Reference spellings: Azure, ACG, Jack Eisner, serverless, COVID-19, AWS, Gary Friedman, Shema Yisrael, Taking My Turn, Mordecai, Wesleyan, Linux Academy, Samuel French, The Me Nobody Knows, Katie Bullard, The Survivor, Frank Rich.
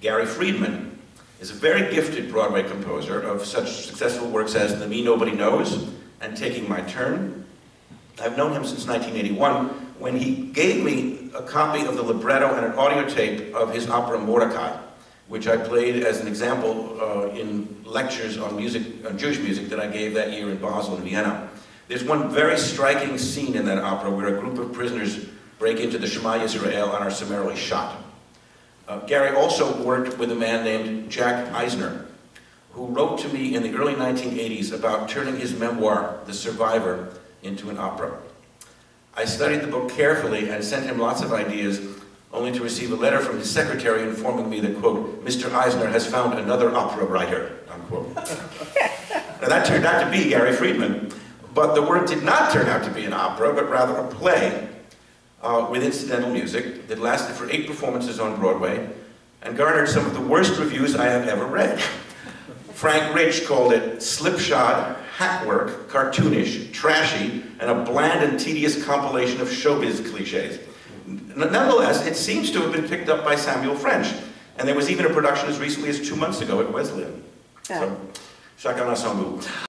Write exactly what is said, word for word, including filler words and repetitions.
Gary Friedman is a very gifted Broadway composer of such successful works as The Me Nobody Knows and Taking My Turn. I've known him since nineteen eighty-one, when he gave me a copy of the libretto and an audio tape of his opera Mordecai, which I played as an example uh, in lectures on music, on Jewish music, that I gave that year in Basel and Vienna. There's one very striking scene in that opera where a group of prisoners break into the Shema Yisrael and are summarily shot. Uh, Gary also worked with a man named Jack Eisner, who wrote to me in the early nineteen eighties about turning his memoir, The Survivor, into an opera. I studied the book carefully and sent him lots of ideas, only to receive a letter from his secretary informing me that, quote, Mister Eisner has found another opera writer, unquote. Now that turned out to be Gary Friedman, but the work did not turn out to be an opera, but rather a play uh, with incidental music that lasted for eight performances on Broadway and garnered some of the worst reviews I have ever read. Frank Rich called it slipshod, hackwork, cartoonish, trashy, and a bland and tedious compilation of showbiz cliches. Nonetheless, it seems to have been picked up by Samuel French, and there was even a production as recently as two months ago at Wesleyan. Yeah. So, chacun a son goût.